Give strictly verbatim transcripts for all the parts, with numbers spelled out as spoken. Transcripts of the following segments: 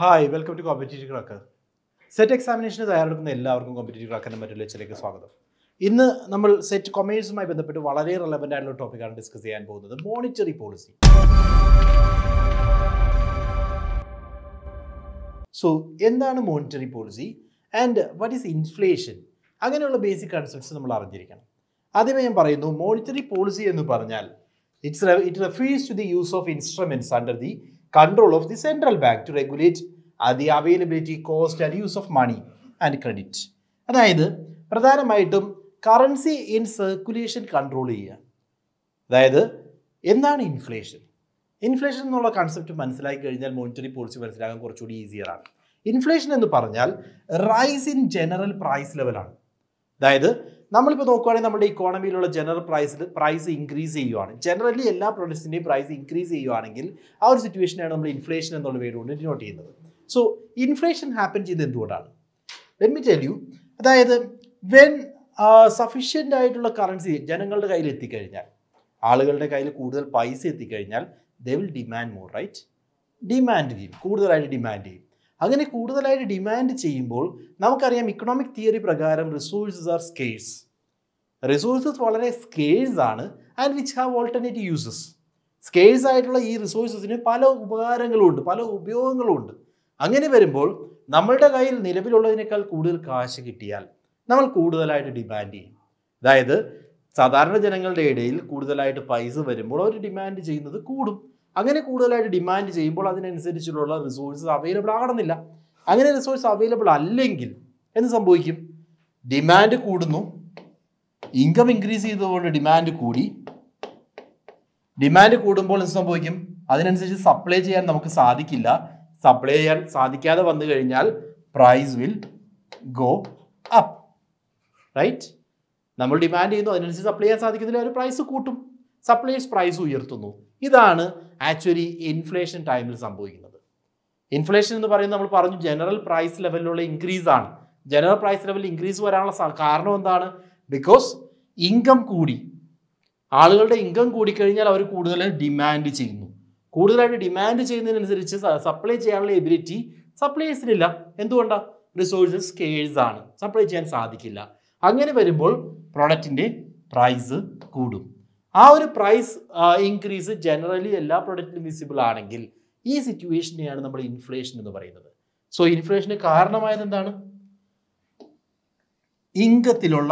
Hi, welcome to Competitive Cracker. SET examination is I welcome to Competitive Cracker. Today, we will discuss the commerce very relevant topic the monetary policy. So, what is monetary policy and what is inflation? These are the basic concepts. That's why I monetary policy it's it refers to the use of instruments under the control of the central bank to regulate the availability, cost and use of money and credit. That is, the currency in circulation control. That is, what is inflation? Inflation is a concept of monetary policy. Inflation is a rise in general price level. That is, we look at the economy, general price, price increase. Generally, all products price increase. Our situation is inflation. So, inflation happens in the let me tell you, that when uh, sufficient currency, people they will demand more, right? Demand. Demand. If we demand in economic theory, resources are scarce. Resources are scarce and which have alternate uses. Scarce resources are pala demand. That is, Sadarna General Dale, Kudalite Paisa, Verimbo, demand the Kudu. Again, a demand is able to the resources available. Again, resources available are linked. And some boy demand could no income increases over demand coody. Demand could and some boy him. Other supply and Namaksadikilla, supply and Sadikada on the Garinal, price will go up. Right? Number demand in the supply and Sadikilla price to coot. Supply is price who to know. This is actually inflation time. Inflation is general price level increase. General price level increase because income coodi. People income coodi demand demand supply chain ability. Supply is not resources scarce. Supply chain is not product price coodi. Our price uh, increase generally all products visible. This situation is inflation. So, inflation is the income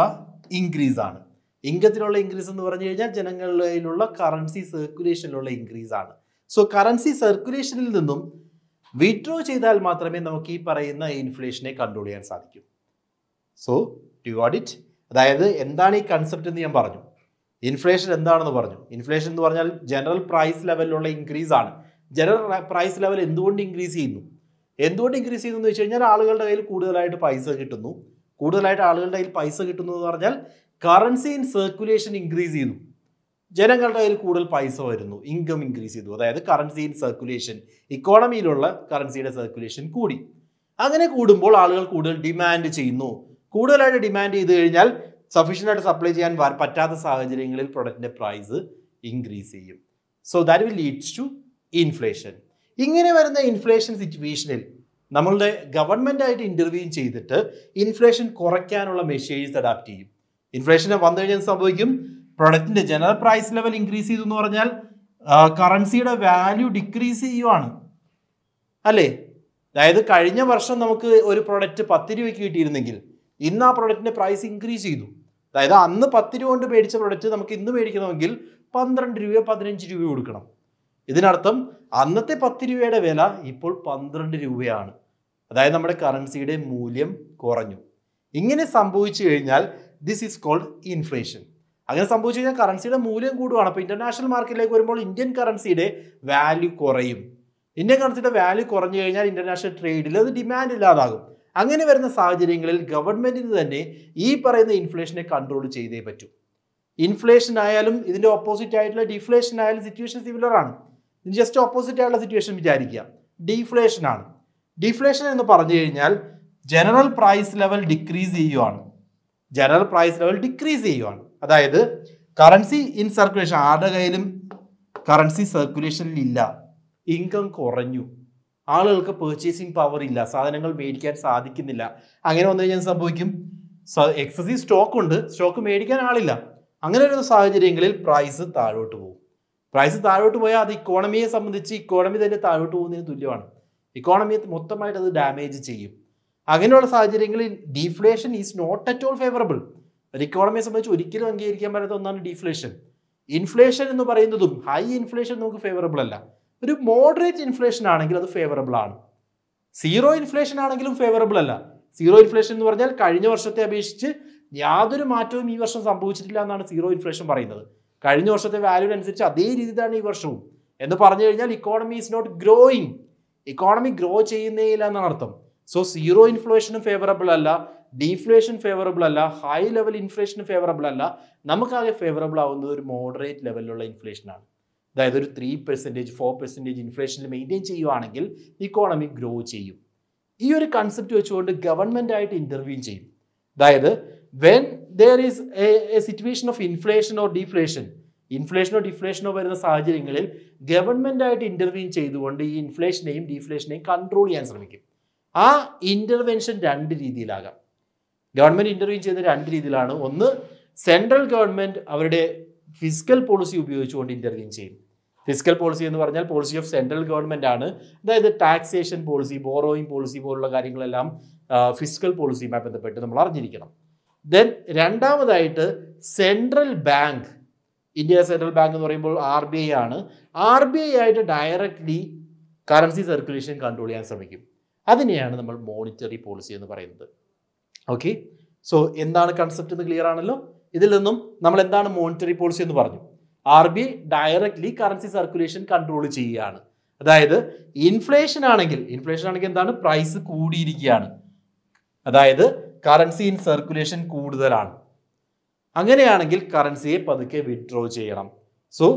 increase. Income increase is currency circulation increase. So, currency circulation is the withdraw inflation control. So, do you got it? That is the concept. Inflation is the inflation is general price level increase. General price level increase. What increase is the currency in circulation increase. Income increase. That is currency in circulation. Economy currency in circulation. Demand demand sufficient supply chain product price increase. So that will lead to inflation. In the inflation situation, the government intervenes in inflation corrective measures adapt. Inflation is the general price level increase, currency value decrease. That is the product inna product price increase. That is, another ten rupee കൊണ്ട് മേടിച്ച product നമുക്ക് ഇന്നു മേടിക്കണമെങ്കിൽ twelve രൂപയോ fifteen രൂപയോ കൊടുക്കണം. ഇതിനർത്ഥം അന്നത്തെ ten രൂപയുടെ വില ഇപ്പോൾ twelve രൂപയാണ്. അതായത് നമ്മുടെ കറൻസിയുടെ മൂല്യം കുറഞ്ഞു. ഇങ്ങനെ സംഭവിച്ചു കഴിഞ്ഞാൽ this is called inflation. അങ്ങനെ സംഭവിച്ചു കഴിഞ്ഞാൽ കറൻസിയുടെ മൂല്യം കൂടുവാണ്. അപ്പോൾ ഇന്റർനാഷണൽ മാർക്കറ്റിലേക്ക് വരുമ്പോൾ ഇന്ത്യൻ കറൻസിയുടെ വാല്യൂ കുറയും. ഇന്ത്യൻ കറൻസിയുടെ വാല്യൂ കുറഞ്ഞു കഴിഞ്ഞാൽ ഇന്റർനാഷണൽ ട്രേഡിൽ അത് ഡിമാൻഡ് ഇല്ലാതാകും. അങ്ങനെ വരുന്ന സാഹചര്യങ്ങളിൽ ഗവൺമെന്റിന് തന്നെ ഈ പറയുന്ന ഇൻഫ്ലേഷനെ കൺട്രോൾ ചെയ്യേ പറ്റൂ. ഇൻഫ്ലേഷൻ ആയാലും ഇതിന്റെ ഓപ്പോസിറ്റ് ആയിട്ടുള്ള ഡിഫ്ലേഷൻ ആയാലും സിറ്റുവേഷൻ സിമിലർ ആണ്. ജസ്റ്റ് ഓപ്പോസിറ്റ് ആയിട്ടുള്ള സിറ്റുവേഷൻ വിചാരിക്കുക. ഡിഫ്ലേഷൻ ആണ്. ഡിഫ്ലേഷൻ എന്ന് പറഞ്ഞു കഴിഞ്ഞാൽ ജനറൽ പ്രൈസ് ലെവൽ ഡിക്രീസ് ചെയ്യുവാണ്. ജനറൽ പ്രൈസ് ലെവൽ ഡിക്രീസ് ചെയ്യുവാണ്. അതായത് കറൻസി ഇൻ സർക്കുലേഷൻ ആരുടെ കയ്യിലും കറൻസി സർക്കുലേഷനിൽ ഇല്ല. ഇൻകം കുറഞ്ഞു. ആളുകൾക്ക് പർച്ചേസിംഗ് പവർ ഇല്ല, സാധനങ്ങൾ മേടിക്കാൻ സാധിക്കുന്നില്ല. അങ്ങനെ വന്നു കഴിഞ്ഞാൽ സംഭവിക്കും എക്സസീവ് സ്റ്റോക്ക് ഉണ്ട്, സ്റ്റോക്ക് മേടിക്കാൻ ആളില്ല. അങ്ങനെ ഒരു സാഹചര്യങ്ങളിൽ പ്രൈസ് താഴോട്ട് പോകും. പ്രൈസ് താഴോട്ട് പോയാൽ അത് ഇക്കോണമിയെ സംബന്ധിച്ച് ഇക്കോണമി തന്നെ താഴോട്ട് പോകുന്നതിന് തുല്യമാണ്. ഇക്കോണമിയെ മൊത്തമായിട്ട് അത് ഡാമേജ് ചെയ്യും. അങ്ങനെയുള്ള സാഹചര്യങ്ങളിൽ deflation is not at all favourable. ഒരു ഇക്കോണമിയെ സംബന്ധിച്ച് ഒരിക്കലും അംഗീകരിക്കാൻ പറ്റാത്ത ഒന്നാണ് ഡീഫ്ലേഷൻ. ഇൻഫ്ലേഷൻ എന്ന് പറയുന്നതും ഹൈ ഇൻഫ്ലേഷൻ നമുക്ക് ഫേവറബിൾ അല്ല. ഒരു മോഡറേറ്റ് ഇൻഫ്ലേഷൻ ആണെങ്കിൽ അത് ഫേവറബിൾ ആണ്. സീറോ ഇൻഫ്ലേഷൻ ആണെങ്കിലും ഫേവറബിൾ അല്ല. സീറോ ഇൻഫ്ലേഷൻ എന്ന് പറഞ്ഞാൽ കഴിഞ്ഞ വർഷത്തെ അപേക്ഷിച്ച് യാതൊരു മാറ്റവും ഈ വർഷം സംഭവിച്ചിട്ടില്ല എന്നാണ് സീറോ ഇൻഫ്ലേഷൻ പറയുന്നത്. കഴിഞ്ഞ വർഷത്തെ വാല്യൂവിനനുസരിച്ച് അതേ രീതിയിലാണ് ഈ വർഷവും എന്ന് പറഞ്ഞു കഴിഞ്ഞാൽ economy is not growing. Economy grow ചെയ്യുന്നേയില്ല എന്നാണ് അർത്ഥം. സോ സീറോ ഇൻഫ്ലേഷനും ഫേവറബിൾ അല്ല, ഡീഫ്ലേഷൻ ഫേവറബിൾ അല്ല, ഹൈ ലെവൽ ഇൻഫ്ലേഷനും ഫേവറബിൾ അല്ല. നമുക്കാകെ ഫേവറബിൾ ആവുന്നത് ഒരു മോഡറേറ്റ് ലെവലിലുള്ള ഇൻഫ്ലേഷനാണ്. അതായത് ഒരു ത്രീ പെർസെൻറ്റേജ് ഫോർ പെർസെൻറ്റേജ് ഇൻഫ്ലേഷനിൽ മെയിൻറ്റെയിൻ ചെയ്യുകയാണെങ്കിൽ ഇക്കോണമി ഗ്രോ ചെയ്യും. ഈ ഒരു കൺസെപ്റ്റ് വെച്ചുകൊണ്ട് ഗവൺമെൻറ് ആയിട്ട് ഇൻ്റർവ്യൂ ചെയ്യും. അതായത് when there is a situation of inflation or deflation, ഇൻഫ്ലേഷനോ ഡിഫ്ലേഷനോ വരുന്ന സാഹചര്യങ്ങളിൽ ഗവൺമെൻറ് ആയിട്ട് ഇൻ്റർവ്യൂ ചെയ്തുകൊണ്ട് ഈ ഇൻഫ്ലേഷനെയും ഡീഫ്ലേഷനെയും കൺട്രോൾ ചെയ്യാൻ ശ്രമിക്കും. ആ ഇൻ്റർവെൻഷൻ രണ്ട് രീതിയിലാകാം. ഗവൺമെൻറ് ഇൻ്റർവ്യൂ ചെയ്യുന്ന രണ്ട് രീതിയിലാണ്. ഒന്ന്, സെൻട്രൽ ഗവൺമെൻറ് അവരുടെ ഫിസിക്കൽ പോളിസി ഉപയോഗിച്ചുകൊണ്ട് ഇൻ്റർവ്യൂ ചെയ്യും. ഫിസിക്കൽ പോളിസി എന്ന് പറഞ്ഞാൽ പോളിസി ഓഫ് സെൻട്രൽ ഗവൺമെൻറ് ആണ്. അതായത് ടാക്സേഷൻ പോളിസി, ബോറോയിങ് പോളിസി പോലുള്ള കാര്യങ്ങളെല്ലാം ഫിസിക്കൽ പോളിസിയുമായി ബന്ധപ്പെട്ട് നമ്മൾ അറിഞ്ഞിരിക്കണം. ദെൻ രണ്ടാമതായിട്ട് central bank, India central bank എന്ന് പറയുമ്പോൾ ആർ ബി ഐ ആണ്. ആർ ബി ഐ ആയിട്ട് ഡയറക്റ്റ്ലി കറൻസി സർക്കുലേഷൻ കൺട്രോൾ ചെയ്യാൻ ശ്രമിക്കും. അതിനെയാണ് നമ്മൾ മോണിറ്ററി പോളിസി എന്ന് പറയുന്നത്. ഓക്കെ, സോ എന്താണ് കൺസെപ്റ്റ് എന്ന് ക്ലിയർ ആണല്ലോ. ഇതിൽ നിന്നും നമ്മൾ എന്താണ് മോണിറ്ററി പോളിസി എന്ന് പറഞ്ഞു. R B I directly currency circulation control ചെയ്യുകയാണ്. അതായത് ഇൻഫ്ലേഷൻ ആണെങ്കിൽ ഇൻഫ്ലേഷൻ ആണെങ്കിൽ എന്താണ്, പ്രൈസ് കൂടിയിരിക്കുകയാണ്. അതായത് കറൻസി ഇൻ സർക്കുലേഷൻ കൂടുതലാണ്. അങ്ങനെയാണെങ്കിൽ കറൻസിയെ പതുക്കെ വിഡ്രോ ചെയ്യണം. സോ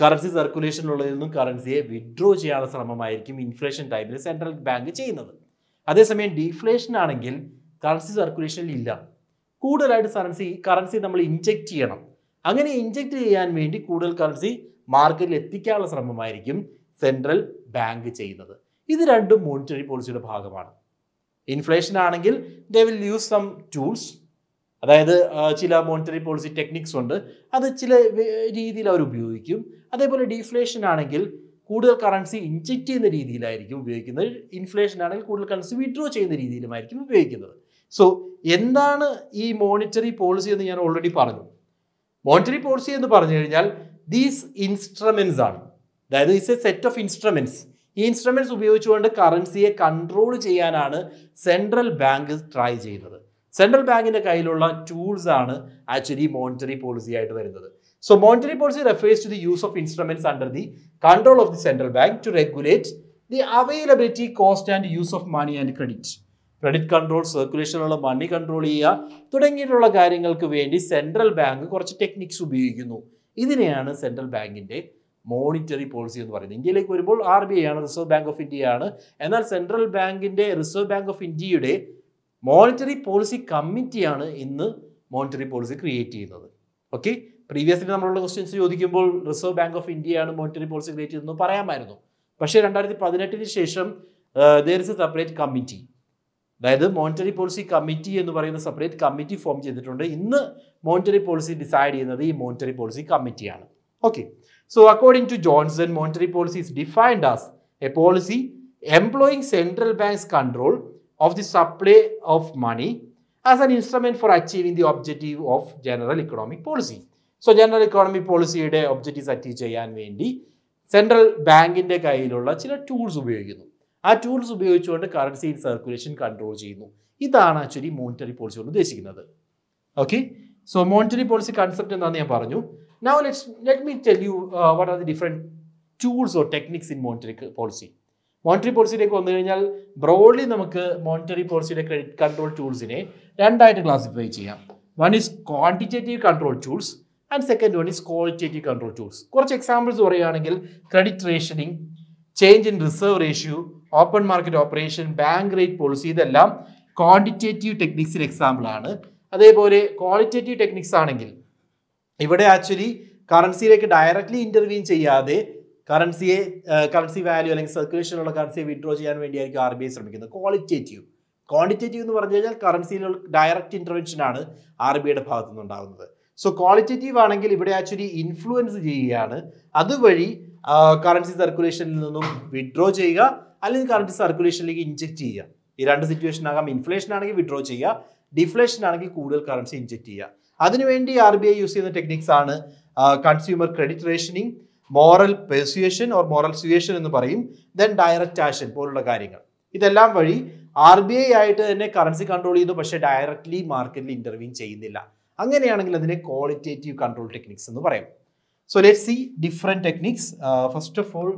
കറൻസി സർക്കുലേഷനിലുള്ളതിൽ നിന്നും കറൻസിയെ വിഡ്രോ ചെയ്യാനുള്ള ശ്രമമായിരിക്കും ഇൻഫ്ലേഷൻ ടൈമിൽ സെൻട്രൽ ബാങ്ക് ചെയ്യുന്നത്. അതേസമയം ഡീഫ്ലേഷൻ ആണെങ്കിൽ കറൻസി സർക്കുലേഷനിൽ ഇല്ല, കൂടുതലായിട്ട് കറൻസി കറൻസി നമ്മൾ ഇൻജെക്റ്റ് ചെയ്യണം. അങ്ങനെ ഇൻജെക്റ്റ് ചെയ്യാൻ വേണ്ടി കൂടുതൽ കറൻസി മാർക്കറ്റിൽ എത്തിക്കാനുള്ള ശ്രമമായിരിക്കും സെൻട്രൽ ബാങ്ക് ചെയ്യുന്നത്. ഇത് രണ്ടും മോണിറ്ററി പോളിസിയുടെ ഭാഗമാണ്. ഇൻഫ്ലേഷൻ ആണെങ്കിൽ they will use some tools. അതായത് ചില മോണിറ്ററി പോളിസി ടെക്നിക്സ് ഉണ്ട്, അത് ചില രീതിയിൽ അവർ ഉപയോഗിക്കും. അതേപോലെ ഡീഫ്ലേഷൻ ആണെങ്കിൽ കൂടുതൽ കറൻസി ഇൻജെക്റ്റ് ചെയ്യുന്ന രീതിയിലായിരിക്കും ഉപയോഗിക്കുന്നത്. ഇൻഫ്ലേഷൻ ആണെങ്കിൽ കൂടുതൽ കറൻസി വിഡ്രോ ചെയ്യുന്ന രീതിയിലുമായിരിക്കും ഉപയോഗിക്കുന്നത്. സോ എന്താണ് ഈ മോണിറ്ററി പോളിസി എന്ന് ഞാൻ ഓൾറെഡി പറഞ്ഞു. മോണിറ്ററി പോളിസി എന്ന് പറഞ്ഞു കഴിഞ്ഞാൽ ദീസ് ഇൻസ്ട്രുമെൻറ്റ്സ് ആണ്. അതായത് it's a set of instruments. ഈ ഇൻസ്ട്രുമെൻറ്റ്സ് ഉപയോഗിച്ചുകൊണ്ട് കറൻസിയെ കൺട്രോൾ ചെയ്യാനാണ് സെൻട്രൽ ബാങ്ക് ട്രൈ ചെയ്യുന്നത്. സെൻട്രൽ ബാങ്കിൻ്റെ കയ്യിലുള്ള ടൂൾസ് ആണ് ആക്ച്വലി മോണിറ്ററി പോളിസി ആയിട്ട് വരുന്നത്. So monetary policy refers to the use of instruments under the control of the central bank to regulate the availability, cost and use of money and credit. Credit control, സർക്കുലേഷനുള്ള money control ചെയ്യുക തുടങ്ങിയിട്ടുള്ള കാര്യങ്ങൾക്ക് വേണ്ടി central bank കുറച്ച് techniques ഉപയോഗിക്കുന്നു. ഇതിനെയാണ് central ബാങ്കിൻ്റെ monetary policy എന്ന് പറയുന്നത്. ഇന്ത്യയിലേക്ക് വരുമ്പോൾ ആർ ബി ഐ ആണ്, റിസർവ് ബാങ്ക് ഓഫ് ഇന്ത്യ ആണ്. എന്നാൽ സെൻട്രൽ ബാങ്കിൻ്റെ റിസർവ് ബാങ്ക് ഓഫ് ഇന്ത്യയുടെ മോണിറ്ററി പോളിസി കമ്മിറ്റിയാണ് ഇന്ന് മോണിറ്ററി പോളിസി ക്രിയേറ്റ് ചെയ്യുന്നത്. ഓക്കെ, പ്രീവിയസ്ലി നമ്മളുള്ള ക്വസ്റ്റ്യൻസ് ചോദിക്കുമ്പോൾ റിസർവ് ബാങ്ക് ഓഫ് ഇന്ത്യയാണ് മോണിറ്ററി പോളിസി ക്രിയേറ്റ് ചെയ്തതെന്ന് പറയാമായിരുന്നു. പക്ഷേ രണ്ടായിരത്തി പതിനെട്ടിന് ശേഷം there is a separate committee. അതായത് മോണിറ്ററി പോളിസി കമ്മിറ്റി എന്ന് പറയുന്ന സെപ്പറേറ്റ് കമ്മിറ്റി ഫോം ചെയ്തിട്ടുണ്ട്. ഇന്ന് മോണിറ്ററി പോളിസി ഡിസൈഡ് ചെയ്യുന്നത് ഈ മോണിറ്ററി പോളിസി കമ്മിറ്റിയാണ്. Okay, so according to Johnson, monetary policy is defined as a policy employing central banks control of the supply of money as an instrument for achieving the objective of general economic policy. So general economic പോളിസിയുടെ objectives achieve ചെയ്യാൻ വേണ്ടി central ബാങ്കിൻ്റെ കയ്യിലുള്ള ചില tools ഉപയോഗിക്കുന്നു. ആ tools ഉപയോഗിച്ചുകൊണ്ട് currency in circulation control ചെയ്യുന്നു. ഇതാണ് ആക്ച്വലി മോണിറ്ററി പോളിസി കൊണ്ട് ഉദ്ദേശിക്കുന്നത്. Okay, so monetary policy concept എന്താണെന്ന് ഞാൻ പറഞ്ഞു. Now let's let me tell you what are the different tools or techniques in monetary policy. Monetary പോളിസിയിലേക്ക് വന്നു കഴിഞ്ഞാൽ ബ്രോഡ്ലി നമുക്ക് മോണിറ്ററി പോളിസിയുടെ ക്രെഡിറ്റ് കൺട്രോൾ ടൂൾസിനെ രണ്ടായിട്ട് ക്ലാസിഫൈ ചെയ്യാം. One is quantitative control tools and second one is qualitative control tools. കുറച്ച് examples പറയുകയാണെങ്കിൽ credit rationing, change in reserve ratio, open market operation, bank rate policy, ഇതെല്ലാം ക്വാണ്ടിറ്റേറ്റീവ് ടെക്നിക്സിന് example ആണ്. അതേപോലെ qualitative techniques ആണെങ്കിൽ ഇവിടെ ആക്ച്വലി കറൻസിയിലേക്ക് ഡയറക്റ്റ്ലി ഇൻ്റർവ്യൂ ചെയ്യാതെ currency uh, currency value അല്ലെങ്കിൽ circulation ഉള്ള currency withdraw ചെയ്യാൻ വേണ്ടിയായിരിക്കും ആർ ബി ഐ ശ്രമിക്കുന്നത്. Qualitative quantitative എന്ന് പറഞ്ഞു കഴിഞ്ഞാൽ കറൻസിയിലുള്ള ഡയറക്റ്റ് ഇന്റർവെൻഷൻ ആണ് ആർ ബി ഐ യുടെ ഭാഗത്തു നിന്ന് ഉണ്ടാകുന്നത്. സോ ക്വാളിറ്റേറ്റീവ് ആണെങ്കിൽ ഇവിടെ ആക്ച്വലി ഇൻഫ്ലുവൻസ് ചെയ്യുകയാണ്, അതുവഴി കറൻസി സർക്കുലേഷനിൽ നിന്നും വിഡ്രോ ചെയ്യുക അല്ലെങ്കിൽ കറൻസി സർക്കുലേഷനിലേക്ക് ഇൻജെക്ട് ചെയ്യുക. ഈ രണ്ട് സിറ്റുവേഷൻ ആകാം. ഇൻഫ്ലേഷൻ ആണെങ്കിൽ വിഡ്രോ ചെയ്യുക, ഡിഫ്ലേഷൻ ആണെങ്കിൽ കൂടുതൽ കറൻസി ഇൻജെക്ട് ചെയ്യുക. അതിനുവേണ്ടി ആർ ബി ഐ യൂസ് ചെയ്യുന്ന ടെക്നിക്സ് ആണ് consumer credit rationing, moral persuasion or moral suasion എന്ന് പറയും, ദെൻ ഡയറക്റ്റ് ആക്ഷൻ പോലുള്ള കാര്യങ്ങൾ. ഇതെല്ലാം വഴി ആർ ബി ഐ ആയിട്ട് തന്നെ കറൻസി കൺട്രോൾ ചെയ്തു, പക്ഷേ ഡയറക്ട്ലി മാർക്കറ്റിൽ ഇന്റർവ്യൂ ചെയ്യുന്നില്ല. അങ്ങനെയാണെങ്കിൽ അതിനെ ക്വാളിറ്റേറ്റീവ് കൺട്രോൾ ടെക്നിക്സ് എന്ന് പറയും. So let's see different techniques. Uh, first of all,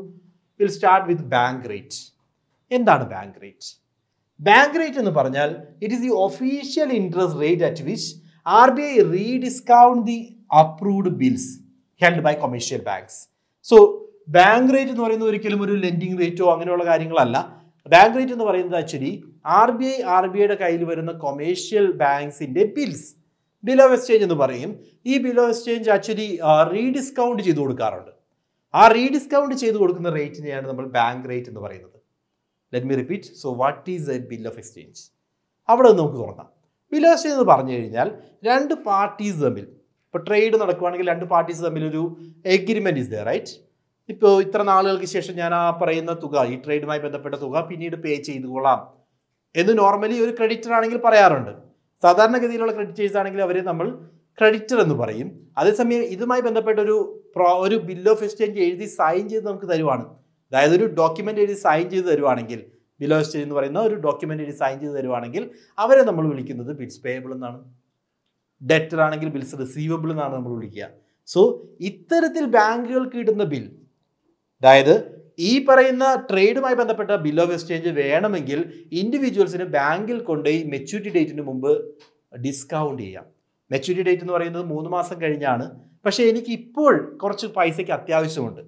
we'll start with bank rate. Endana bank rate? Bank rate ennu parnal, it is the official interest rate at which R B I rediscount the approved bills held by commercial banks. So bank rate ennu parayunna orikkalum oru lending rate o angane ulla karyangal alla. Bank rate ennu parayunna actually RBI RBI de kayil varuna commercial banks inde bills, bill of exchange എന്ന് പറയും. ഈ bill of exchange actually rediscount ചെയ്ത് കൊടുക്കാറുണ്ട്. ആ rediscount ചെയ്ത് കൊടുക്കുന്ന റേറ്റിനെയാണ് നമ്മൾ bank rate എന്ന് പറയുന്നത്. Let me repeat. So what is a bill of exchange? അവിടെ നിന്ന് നമുക്ക് തുറക്കാം. bill of exchange എന്ന് പറഞ്ഞു കഴിഞ്ഞാൽ രണ്ട് പാർട്ടീസ് തമ്മിൽ ഇപ്പോൾ ട്രേഡ് നടക്കുകയാണെങ്കിൽ രണ്ട് പാർട്ടീസ് തമ്മിൽ ഒരു എഗ്രിമെൻറ്റ് ഇസ് ദ റൈറ്റ്. ഇപ്പോൾ ഇത്ര നാളുകൾക്ക് ശേഷം ഞാൻ ആ പറയുന്ന തുക, ഈ ട്രേഡുമായി ബന്ധപ്പെട്ട തുക പിന്നീട് പേ ചെയ്തുകൊള്ളാം എന്ന് നോർമലി ഒരു ക്രെഡിറ്റർ ആണെങ്കിൽ പറയാറുണ്ട്. സാധാരണഗതിയിലുള്ള ക്രെഡിറ്റേഴ്സ് ആണെങ്കിൽ അവരെ നമ്മൾ ക്രെഡിറ്റർ എന്ന് പറയും. അതേസമയം ഇതുമായി ബന്ധപ്പെട്ട ഒരു ഒരു ബിൽ ഓഫ് എക്സ്ചേഞ്ച് എഴുതി സൈൻ ചെയ്ത് നമുക്ക് തരുവാണ്, അതായത് ഒരു ഡോക്യുമെൻ്റ് എഴുതി സൈൻ ചെയ്ത് തരുവാണെങ്കിൽ, ബിൽ ഓഫ് എക്സ്ചേഞ്ച് എന്ന് പറയുന്ന ഒരു ഡോക്യുമെൻ്റ് എഴുതി സൈൻ ചെയ്ത് തരുവാണെങ്കിൽ അവരെ നമ്മൾ വിളിക്കുന്നത് ബിൽസ് പേയബിൾ എന്നാണ്. ഡെറ്റർ ആണെങ്കിൽ ബിൽസ് റിസീവബിൾ എന്നാണ് നമ്മൾ വിളിക്കുക. സോ ഇത്തരത്തിൽ ബാങ്കുകൾക്ക് ഇടുന്ന ബിൽ, അതായത് ഈ പറയുന്ന ട്രേഡുമായി ബന്ധപ്പെട്ട ബിൽ ഓഫ് എക്സ്ചേഞ്ച് വേണമെങ്കിൽ ഇൻഡിവിജ്വൽസിന് ബാങ്കിൽ കൊണ്ടുപോയി മെച്യൂരിറ്റി ഡേറ്റിന് മുമ്പ് ഡിസ്കൗണ്ട് ചെയ്യാം. മെച്യൂരിറ്റി ഡേറ്റ് എന്ന് പറയുന്നത് മൂന്ന് മാസം കഴിഞ്ഞാണ്, പക്ഷേ എനിക്ക് ഇപ്പോൾ കുറച്ച് പൈസയ്ക്ക് അത്യാവശ്യമുണ്ട്.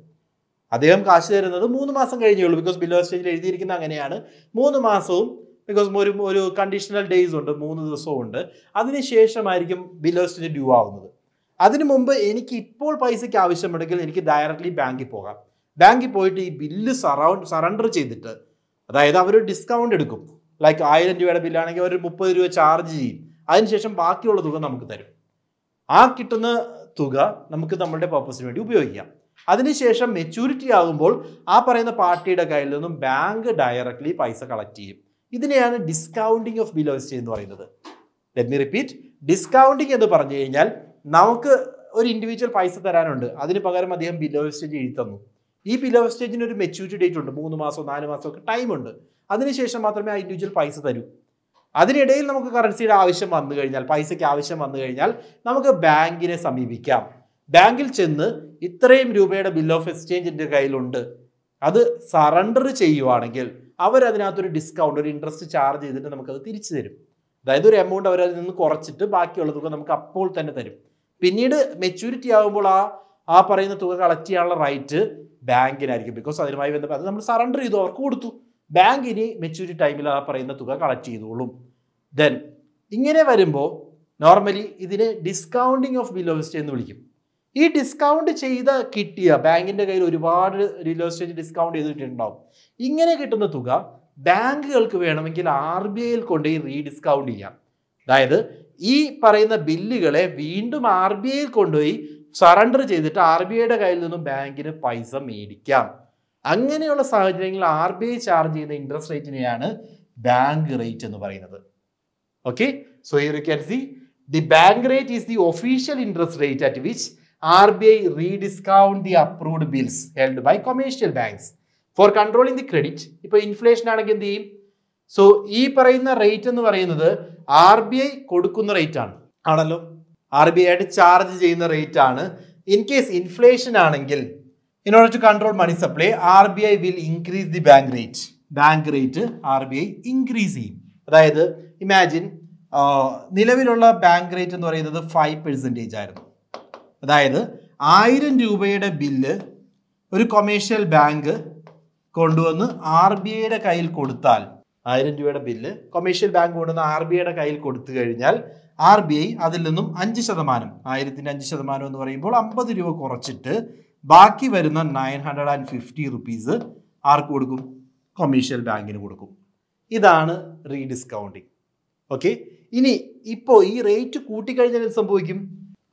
അദ്ദേഹം കാശ് തരുന്നത് മൂന്ന് മാസം കഴിഞ്ഞേ ഉള്ളൂ, ബിക്കോസ് ബിൽ ഓഫ് എക്സ്ചേഞ്ചിൽ എഴുതിയിരിക്കുന്ന അങ്ങനെയാണ്. മൂന്ന് മാസവും ബിക്കോസ് ഒരു ഒരു കണ്ടീഷണൽ ഡേയ്സ് ഉണ്ട്, മൂന്ന് ദിവസവും ഉണ്ട്. അതിനുശേഷമായിരിക്കും ബിൽ ഓഫ് എക്സ്ചേഞ്ച് ഡ്യൂ ആവുന്നത്. അതിനു മുമ്പ് എനിക്ക് ഇപ്പോൾ പൈസയ്ക്ക് ആവശ്യമുണ്ടെങ്കിൽ എനിക്ക് ഡയറക്റ്റ്ലി ബാങ്കിൽ പോകാം. ബാങ്കിൽ പോയിട്ട് ഈ ബില്ല് സറൗണ്ട് സറണ്ടർ ചെയ്തിട്ട്, അതായത് അവർ ഡിസ്കൗണ്ട് എടുക്കും. ലൈക്ക് ആയിരം രൂപയുടെ ബില്ലാണെങ്കിൽ അവർ മുപ്പത് രൂപ ചാർജ് ചെയ്യും, അതിനുശേഷം ബാക്കിയുള്ള തുക നമുക്ക് തരും. ആ കിട്ടുന്ന തുക നമുക്ക് നമ്മളുടെ പർപ്പസിന് വേണ്ടി ഉപയോഗിക്കാം. അതിനുശേഷം മെച്യൂരിറ്റി ആകുമ്പോൾ ആ പറയുന്ന പാർട്ടിയുടെ കയ്യിൽ നിന്നും ബാങ്ക് ഡയറക്റ്റ്ലി പൈസ കളക്ട് ചെയ്യും. ഇതിനെയാണ് discounting of bill of exchange എന്ന് പറയുന്നത്. Let me repeat. ഡിസ്കൗണ്ടിങ് എന്ന് പറഞ്ഞു കഴിഞ്ഞാൽ നമുക്ക് ഒരു ഇൻഡിവിജ്വൽ പൈസ തരാനുണ്ട്, അതിന് പകരം അദ്ദേഹം ബിൽ ഓഫ് എക്സ്ചേഞ്ച് എഴുതി തന്നു. ഈ ബിൽ ഓഫ് എക്സ്ചേഞ്ചിന് ഒരു മെച്യൂരിറ്റി ഡേറ്റ് ഉണ്ട്, മൂന്ന് മാസമോ നാല് മാസമോ ഒക്കെ ടൈമുണ്ട്. അതിനുശേഷം മാത്രമേ ആ ഇൻഡിവിജ്വൽ പൈസ തരൂ. അതിനിടയിൽ നമുക്ക് കറൻസിയുടെ ആവശ്യം വന്നു കഴിഞ്ഞാൽ, പൈസയ്ക്ക് ആവശ്യം വന്നു കഴിഞ്ഞാൽ നമുക്ക് ബാങ്കിനെ സമീപിക്കാം. ബാങ്കിൽ ചെന്ന് ഇത്രയും രൂപയുടെ ബിൽ ഓഫ് എക്സ്ചേഞ്ച് എൻ്റെ കയ്യിലുണ്ട്, അത് സറണ്ടർ ചെയ്യുവാണെങ്കിൽ അവരതിനകത്തൊരു ഡിസ്കൗണ്ട്, ഒരു ഇൻട്രസ്റ്റ് ചാർജ് ചെയ്തിട്ട് നമുക്കത് തിരിച്ചു തരും. അതായത് ഒരു എമൗണ്ട് അവരതിൽ നിന്ന് കുറച്ചിട്ട് ബാക്കിയുള്ള തുക നമുക്ക് അപ്പോൾ തന്നെ തരും. പിന്നീട് മെച്യൂരിറ്റി ആകുമ്പോൾ ആ ആ പറയുന്ന തുക കളക്ട് ചെയ്യാനുള്ള റൈറ്റ് ബാങ്കിനായിരിക്കും, ബിക്കോസ് അതിനുമായി ബന്ധപ്പെട്ട് അത് നമ്മൾ സറണ്ടർ ചെയ്തു, അവർക്ക് കൊടുത്തു. ബാങ്ക് ഇനി മെച്യൂരിറ്റി ടൈമിൽ ആ പറയുന്ന തുക കളക്ട് ചെയ്തോളും. ദെൻ ഇങ്ങനെ വരുമ്പോൾ നോർമലി ഇതിന് discounting of bill of exchange എന്ന് വിളിക്കും. ഈ ഡിസ്കൗണ്ട് ചെയ്ത കിട്ടിയ ബാങ്കിൻ്റെ കയ്യിൽ ഒരുപാട് ബിൽ ഓഫ് എക്സ്ചേഞ്ച് ഡിസ്കൗണ്ട് ചെയ്തിട്ടുണ്ടാവും. ഇങ്ങനെ കിട്ടുന്ന തുക ബാങ്കുകൾക്ക് വേണമെങ്കിൽ ആർ ബി ഐയിൽ കൊണ്ട് റീഡിസ്കൗണ്ട് ചെയ്യാം. അതായത് ഈ പറയുന്ന ബില്ലുകളെ വീണ്ടും ആർ ബി ഐയിൽ കൊണ്ടുപോയി സറണ്ടർ ചെയ്തിട്ട് ആർ ബി ഐയുടെ കയ്യിൽ നിന്നും ബാങ്കിന് പൈസ മേടിക്കാം. അങ്ങനെയുള്ള സാഹചര്യങ്ങളിൽ ആർ ബി ഐ ചാർജ് ചെയ്യുന്ന ഇൻട്രസ്റ്റ് റേറ്റിനെയാണ് ബാങ്ക് റേറ്റ് എന്ന് പറയുന്നത്. Okay, so here you can see the bank rate is the official interest rate at which R B I rediscount the approved bills held by commercial banks for controlling the credit. ഇപ്പോൾ inflation ആണെങ്കിൽ എന്ത് ചെയ്യും? So ഈ പറയുന്ന rate എന്ന് പറയുന്നത് R B I കൊടുക്കുന്ന rate ആണ്, ആണല്ലോ, ആർ ബി ഐ ആയിട്ട് ചാർജ് ചെയ്യുന്ന റേറ്റ് ആണ്. ഇൻ കേസ് ഇൻഫ്ലേഷൻ ആണെങ്കിൽ in order to control money supply R B I will increase the bank rate. Bank rate R B I increase ചെയ്യും. അതായത് imagine നിലവിലുള്ള ബാങ്ക് റേറ്റ് എന്ന് പറയുന്നത് five percentage ആയിരുന്നു. അതായത് ആയിരം രൂപയുടെ ബില്ല് ഒരു കൊമേഴ്ഷ്യൽ ബാങ്ക് കൊണ്ടുവന്ന് ആർ ബി ഐയുടെ കയ്യിൽ കൊടുത്താൽ, ആയിരം രൂപയുടെ ബില്ല് കൊമേഴ്ഷ്യൽ ബാങ്ക് കൊണ്ടുവന്ന് ആർ ബി ഐയുടെ കയ്യിൽ കൊടുത്തു കഴിഞ്ഞാൽ ആർ ബി ഐ അതിൽ നിന്നും അഞ്ച് ശതമാനം, ആയിരത്തിൻ്റെ അഞ്ച് ശതമാനം എന്ന് പറയുമ്പോൾ അമ്പത് രൂപ കുറച്ചിട്ട് ബാക്കി വരുന്ന nine hundred and fifty rupees ആർക്ക് കൊടുക്കും? കൊമേഴ്ഷ്യൽ ബാങ്കിന് കൊടുക്കും. ഇതാണ് റീഡിസ്കൗണ്ടിങ്. ഓക്കെ, ഇനി ഇപ്പോൾ ഈ റേറ്റ് കൂട്ടിക്കഴിഞ്ഞാൽ എന്ത് സംഭവിക്കും?